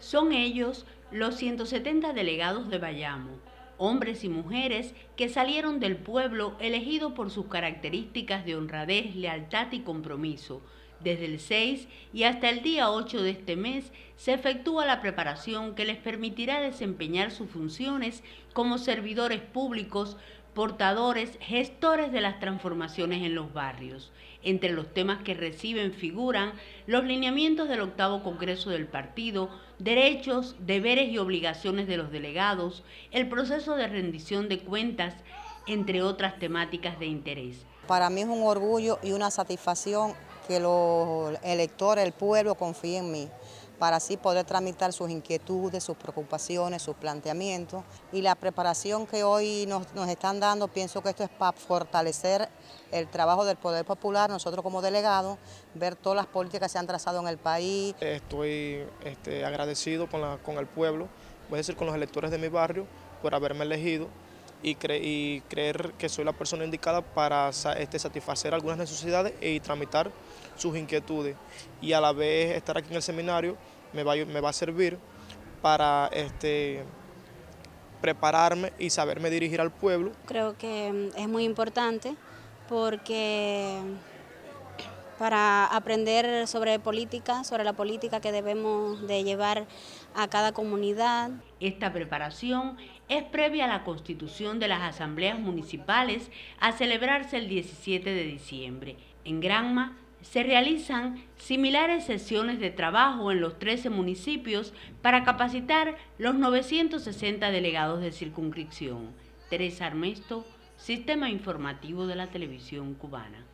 Son ellos los 170 delegados de Bayamo, hombres y mujeres que salieron del pueblo elegido por sus características de honradez, lealtad y compromiso. Desde el 6 y hasta el día 8 de este mes se efectúa la preparación que les permitirá desempeñar sus funciones como servidores públicos, portadores, gestores de las transformaciones en los barrios. Entre los temas que reciben figuran los lineamientos del 8º Congreso del Partido, derechos, deberes y obligaciones de los delegados, el proceso de rendición de cuentas, entre otras temáticas de interés. Para mí es un orgullo y una satisfacción que los electores, el pueblo confíen en mí, para así poder tramitar sus inquietudes, sus preocupaciones, sus planteamientos. Y la preparación que hoy nos están dando, pienso que esto es para fortalecer el trabajo del Poder Popular, nosotros como delegados, ver todas las políticas que se han trazado en el país. Estoy agradecido con el pueblo, voy a decir con los electores de mi barrio, por haberme elegido y creer que soy la persona indicada para satisfacer algunas necesidades y tramitar sus inquietudes, y a la vez estar aquí en el seminario me va a servir para prepararme y saberme dirigir al pueblo. Creo que es muy importante porque para aprender sobre política, sobre la política que debemos de llevar a cada comunidad. Esta preparación es previa a la constitución de las asambleas municipales a celebrarse el 17 de diciembre. En Granma se realizan similares sesiones de trabajo en los 13 municipios para capacitar los 960 delegados de circunscripción. Teresa Armesto, Sistema Informativo de la Televisión Cubana.